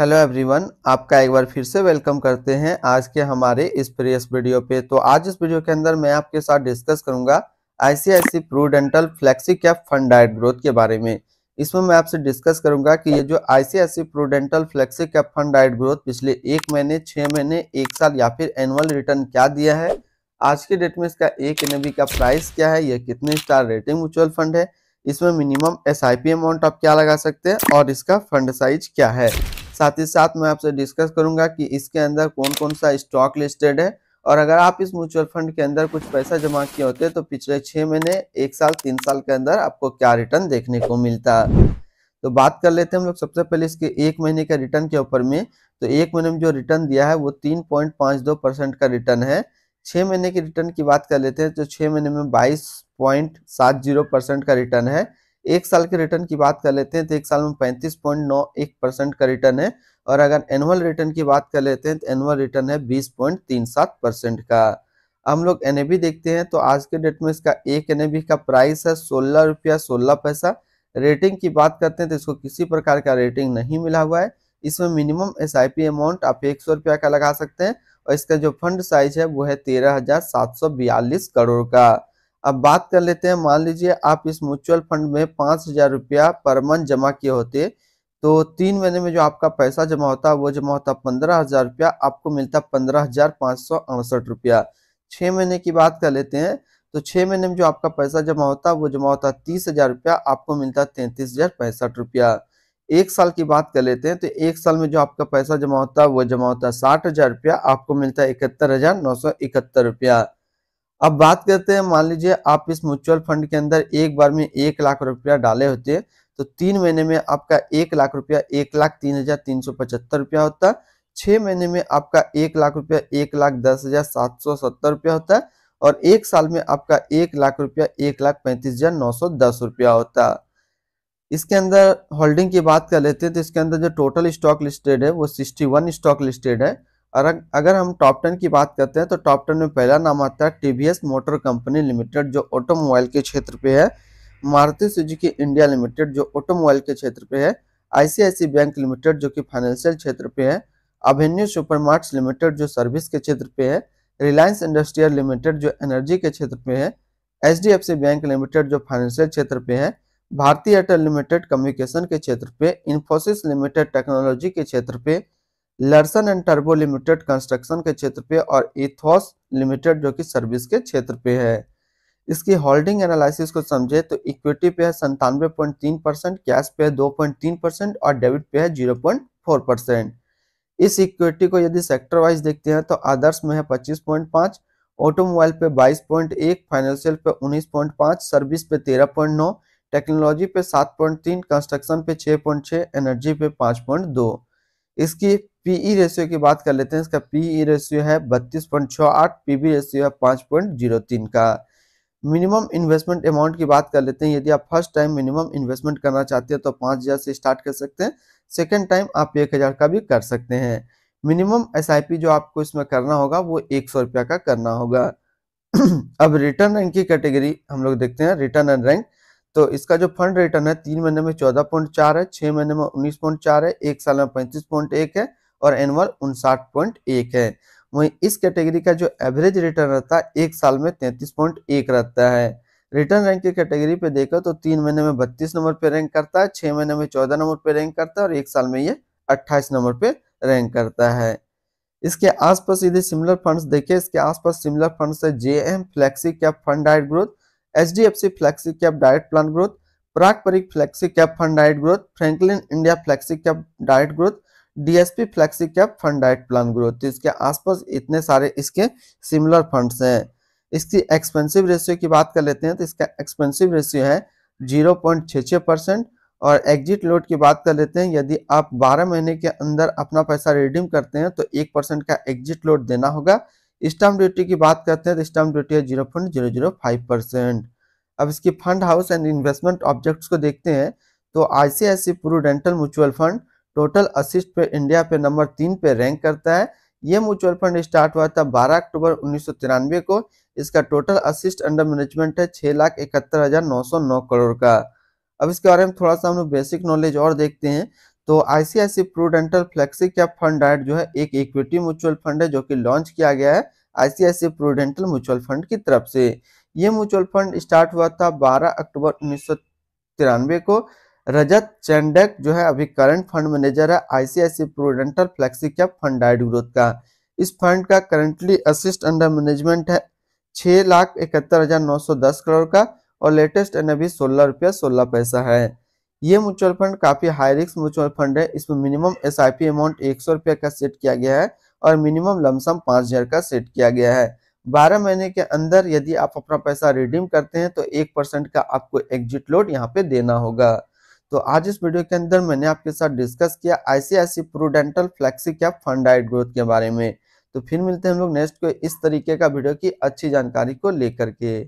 Hello everyone, आपका एक बार फिर से वेलकम करते हैं आज के हमारे इस प्रीवियस वीडियो पे। तो आज इस वीडियो के अंदर मैं आपके साथ डिस्कस करूंगा ICICI Prudential flexi cap fund direct growth के बारे में। इसमें मैं आपसे डिस्कस करूंगा कि ये जो ICICI Prudential flexi cap fund direct growth पिछले 1 महीने, 6 महीने, 1 साल या फिर एनुअल रिटर्न क्या दिया है, आज के डेट में इसका 1 NAV का प्राइस क्या है, यह कितने स्टार रेटिंग म्यूचुअल फंड है, इसमें मिनिमम SIP अमाउंट आप क्या लगा सकते हैं और इसका फंड साइज क्या है। साथ ही साथ मैं आपसे डिस्कस करूंगा कि इसके अंदर कौन कौन सा स्टॉक लिस्टेड है और अगर आप इस म्यूचुअल फंड के अंदर कुछ पैसा जमा किए होते तो पिछले 6 महीने, 1 साल, 3 साल के अंदर आपको क्या रिटर्न देखने को मिलता। तो बात कर लेते हैं हम लोग सबसे पहले इसके 1 महीने के रिटर्न के ऊपर में। तो 1 महीने में जो रिटर्न दिया है वो 3.52% का रिटर्न है। 6 महीने के रिटर्न की बात कर लेते हैं तो 6 महीने में 22.70% का रिटर्न है। 1 साल के रिटर्न की बात कर लेते हैं तो 1 साल में 35.91% का रिटर्न है। और अगर एनुअल रिटर्न की बात कर लेते हैं तो एनुअल रिटर्न है 20.37% का। हम लोग NAV देखते हैं तो आज के डेट में इसका 1 NAV का प्राइस है ₹16.16। रेटिंग की बात करते हैं तो इसको किसी प्रकार का रेटिंग नहीं मिला हुआ है। इसमें मिनिमम SIP अमाउंट आप ₹100 का लगा सकते हैं और इसका जो फंड साइज है वो है 13,742 करोड़ का। अब बात कर लेते हैं, मान लीजिए आप इस म्यूचुअल फंड में ₹5,000 पर मंथ जमा किए होते तो 3 महीने में जो आपका पैसा जमा होता वो जमा होता ₹15,000, आपको मिलता 15,568। 6 महीने की बात कर लेते हैं तो 6 महीने में जो आपका पैसा जमा होता वो जमा होता ₹30,000, आपको मिलता 33,065। 1 साल की बात कर लेते हैं तो 1 साल में जो आपका पैसा जमा होता वो जमा होता ₹60,000, आपको मिलता 71,971। अब बात करते हैं, मान लीजिए आप इस म्यूचुअल फंड के अंदर एक बार में ₹1,00,000 डाले होते तो 3 महीने में आपका ₹1,00,000 ₹1,03,375 होता। 6 महीने में आपका ₹1,00,000 ₹1,10,770 होता और 1 साल में आपका ₹1,00,000 ₹1,35,910 होता। इसके अंदर होल्डिंग की बात कर लेते हैं तो इसके अंदर जो टोटल स्टॉक लिस्टेड है वो 61 स्टॉक लिस्टेड है। और अगर हम टॉप 10 की बात करते हैं तो टॉप 10 में पहला नाम आता है TVS मोटर कंपनी लिमिटेड जो ऑटोमोबाइल के क्षेत्र पे है, मारुति सुजुकी इंडिया लिमिटेड जो ऑटोमोबाइल के क्षेत्र पे है, ICICI बैंक लिमिटेड जो कि फाइनेंशियल क्षेत्र पे है, एवेन्यू सुपरमार्ट्स लिमिटेड जो सर्विस के क्षेत्र पे है, रिलायंस इंडस्ट्रियल लिमिटेड जो एनर्जी के क्षेत्र पे है, HDFC बैंक लिमिटेड जो फाइनेंशियल क्षेत्र पे है, भारती एयरटेल लिमिटेड कम्युनिकेशन के क्षेत्र पे, इन्फोसिस लिमिटेड टेक्नोलॉजी के क्षेत्र पे, लार्सन एंड टर्बो लिमिटेड कंस्ट्रक्शन के क्षेत्र पे और एथोस लिमिटेड जो कि सर्विस के क्षेत्र पे है। इसकी होल्डिंग एनालिसिस को समझे तो इक्विटी पे है 97.3%, कैश पे है 2.3% और डेबिट पे है 0.4%। इस इक्विटी को यदि सेक्टर वाइज देखते हैं तो आदर्श में है 25.5, ऑटोमोबाइल पे 22.1, फाइनेंशियल पे 19.5, सर्विस पे 13.9, टेक्नोलॉजी पे 7.3, कंस्ट्रक्शन पे 6.6, एनर्जी पे 5.2। इसकी PE रेशियो की बात कर लेते हैं, इसका PE रेशियो है 32.68, PB रेशियो है 5.03 का। मिनिमम इन्वेस्टमेंट अमाउंट की बात कर लेते हैं, यदि आप फर्स्ट टाइम मिनिमम इन्वेस्टमेंट करना चाहते हैं तो 5,000 से स्टार्ट कर सकते हैं, सेकंड टाइम आप 1,000 का भी कर सकते हैं। मिनिमम SIP जो आपको इसमें करना होगा वो ₹100 का करना होगा। अब रिटर्न रैंक की कैटेगरी हम लोग देखते हैं, रिटर्न एंड रैंक। तो इसका जो फंड रिटर्न है 3 महीने में 14.4 है, 6 महीने में 19.4 है, 1 साल में 35.1 है और एनुअल 59.1 है। वहीं इस कैटेगरी का जो एवरेज रिटर्न रहता है 1 साल में 33.1 रहता है। रिटर्न रैंक की कैटेगरी पे देखो तो 3 महीने में 32 नंबर पे रैंक करता है, 6 महीने में 14 नंबर पे रैंक करता है और 1 साल में ये 28 नंबर पे रैंक करता है। इसके आसपास यदि सिमिलर फंड्स देखें, इसके आसपास सिमिलर फंड्स है JM flexi cap fund direct growth, HDFC flexi cap direct plan growth, Parag Parikh flexi cap fund direct growth, Franklin India flexi cap direct growth, DSP flexi cap fund direct plan growth. इसके आसपास इतने सारे इसके similar funds हैं। इसकी expensive ratio की बात कर लेते हैं तो इसका एक्सपेंसिव रेशियो है 0.66% और एग्जिट लोड की बात कर लेते हैं, यदि आप 12 महीने के अंदर अपना पैसा रिडीम करते हैं तो 1% का एग्जिट लोड देना होगा। स्टाम्प ड्यूटी की बात करते हैं तो स्टाम्प ड्यूटी है 0.005%। अब इसकी fund house and investment objects को देखते हैं तो ICICI Prudential mutual fund total assist पे इंडिया पे नंबर 3 पे रैंक करता है। ये म्यूचुअल फंड स्टार्ट हुआ था 12 अक्टूबर 1993 को। इसका टोटल असिस्ट अंडर मैनेजमेंट है 6,71,909 करोड़ का। अब इसके बारे में थोड़ा सा हम लोग बेसिक नॉलेज और देखते हैं तो तो ICICI Prudential flexi cap fund direct जो है एक इक्विटी म्यूचुअल फंड है जो कि लॉन्च किया गया है आईसीआईसीआई प्रूडेंटल म्यूचुअल फंड की तरफ से। ये म्यूचुअल फंड स्टार्ट हुआ था 12 अक्टूबर 1993 को। रजत चंडक जो है अभी करंट फंड मैनेजर है ICICI Prudential flexi cap fund direct growth का। इस फंड का करंटली असिस्ट अंडर मैनेजमेंट है 6,71,910 करोड़ का और लेटेस्ट एन अभी ₹16.16 है। ये म्यूचुअल फंड काफी हाई रिस्क म्यूचुअल फंड है। इसमें मिनिमम एसआईपी अमाउंट ₹100 का सेट किया गया है और मिनिमम लमसम 5,000 का सेट किया गया है। 12 महीने के अंदर यदि आप अपना पैसा रिडीम करते हैं तो 1% का आपको एग्जिट लोड यहाँ पे देना होगा। तो आज इस वीडियो के अंदर मैंने आपके साथ डिस्कस किया ICICI Prudential flexi cap fund direct growth के बारे में। तो फिर मिलते हैं हम लोग नेक्स्ट को इस तरीके का वीडियो की अच्छी जानकारी को लेकर के।